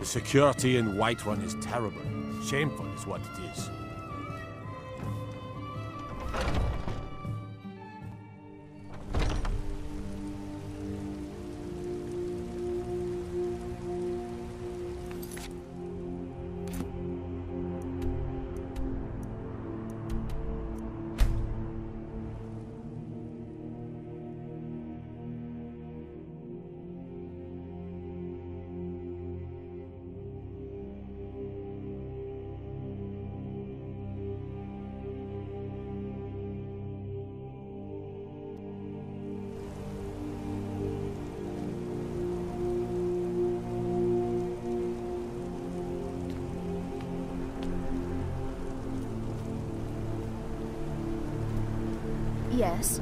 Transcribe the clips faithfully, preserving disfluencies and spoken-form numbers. The security in Whiterun is terrible. Shameful is what it is. Yes.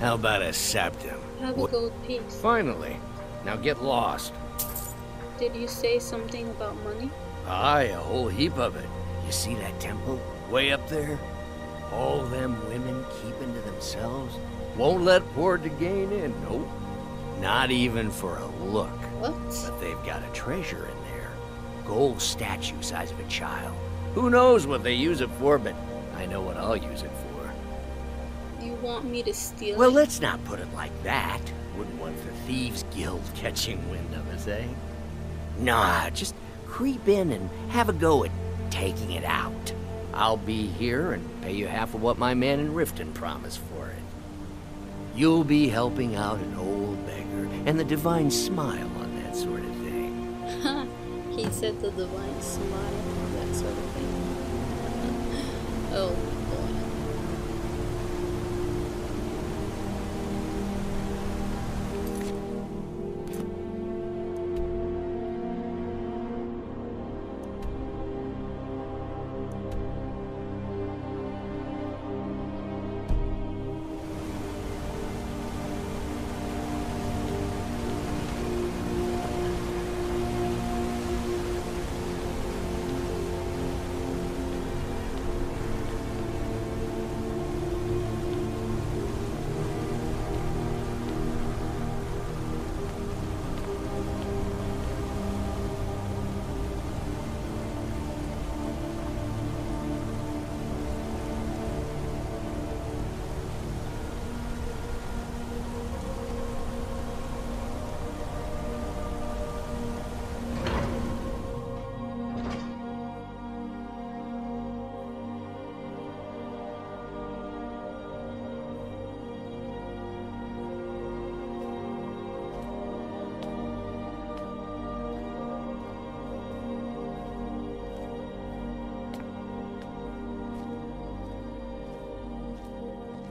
How about a septim? Have a gold piece. Finally. Now get lost. Did you say something about money? Aye, a whole heap of it. You see that temple way up there? All them women keeping to themselves, won't let poor Degaine in, nope. Not even for a look. What? But they've got a treasure in there. Gold statue size of a child. Who knows what they use it for, but I know what I'll use it for. You want me to steal Well, it? Let's not put it like that. Wouldn't want the Thieves Guild catching wind of us, eh? Nah, just creep in and have a go at taking it out. I'll be here and pay you half of what my man in Riften promised for it. You'll be helping out an old beggar, and the Divine smile on that sort of thing. He said the Divine smile on that sort of thing. Oh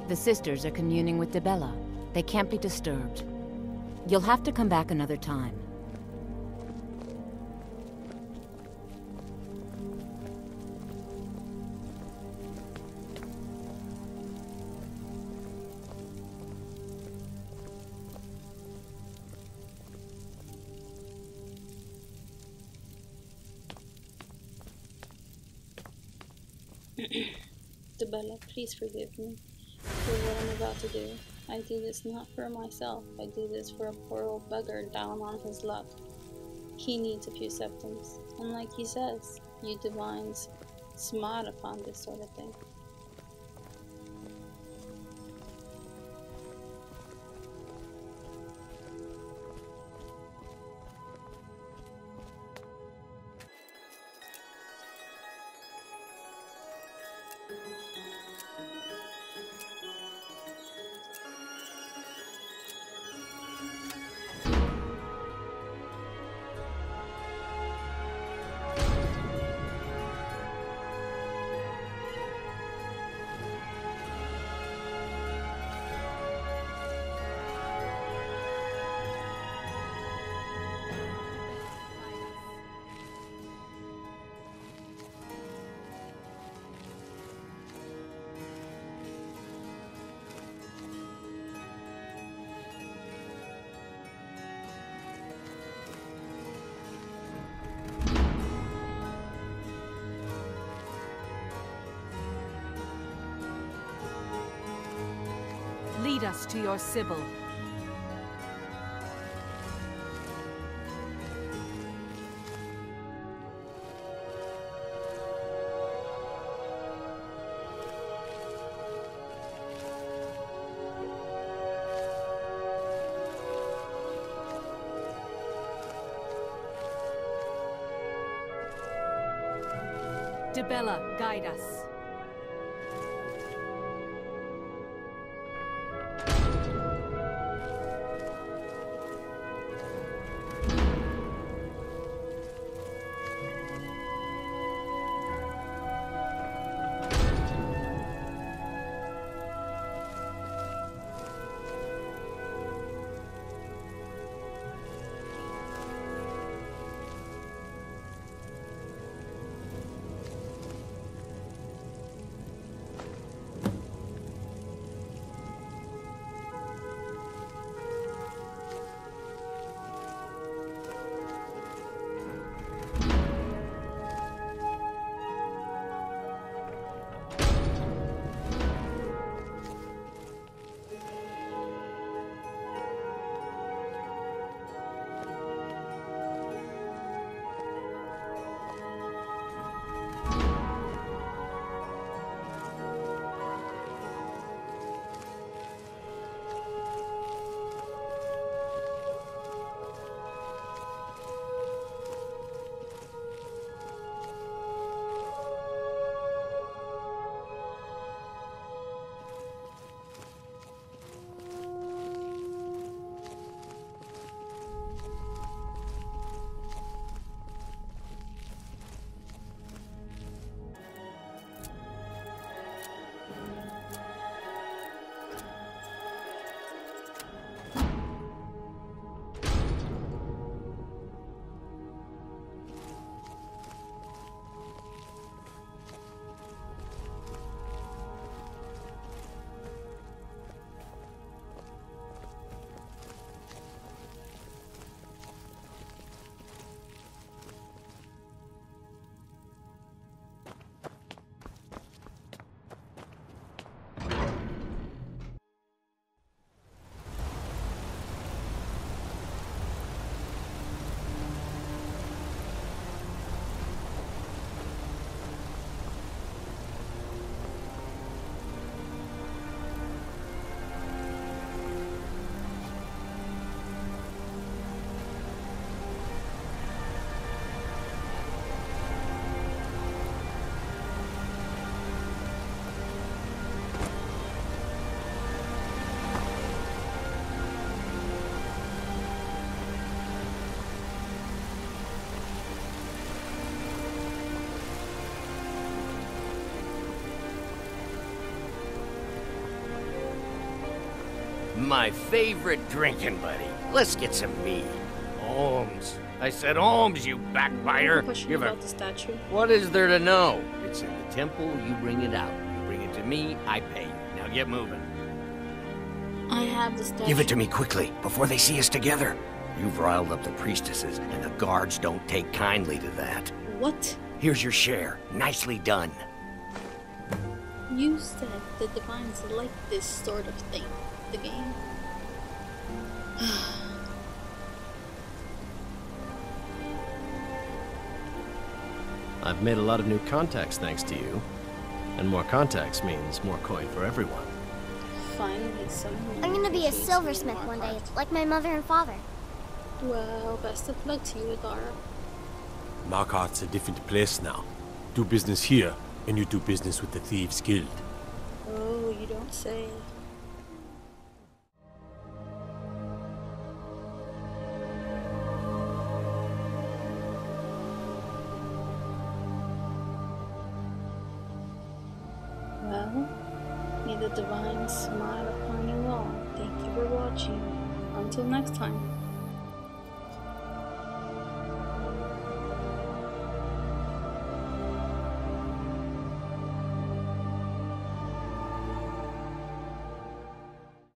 The sisters are communing with Debella. They can't be disturbed. You'll have to come back another time. Debella, please forgive me. For what I'm about to do. I do this not for myself, I do this for a poor old bugger down on his luck. He needs a few septims, and like he says, you Divines smart upon this sort of thing. Lead us to your sibyl. Bella, guide us. My favorite drinking buddy. Let's get some mead. Holmes. I said Holmes, you backbiter. Question You're about the statue. What is there to know? It's in the temple, you bring it out. You bring it to me, I pay. Now get moving. I have the statue. Give it to me quickly, before they see us together. You've riled up the priestesses, and the guards don't take kindly to that. What? Here's your share. Nicely done. You said the Divines like this sort of thing. The game. I've made a lot of new contacts thanks to you, and more contacts means more coin for everyone. Finally, someone. I'm gonna be a silversmith one day, like my mother and father. Well, best of luck to you, Adara. Markart's a different place now. Do business here, and you do business with the Thieves Guild. Oh, you don't say. Divine smile upon you all. Thank you for watching. Until next time.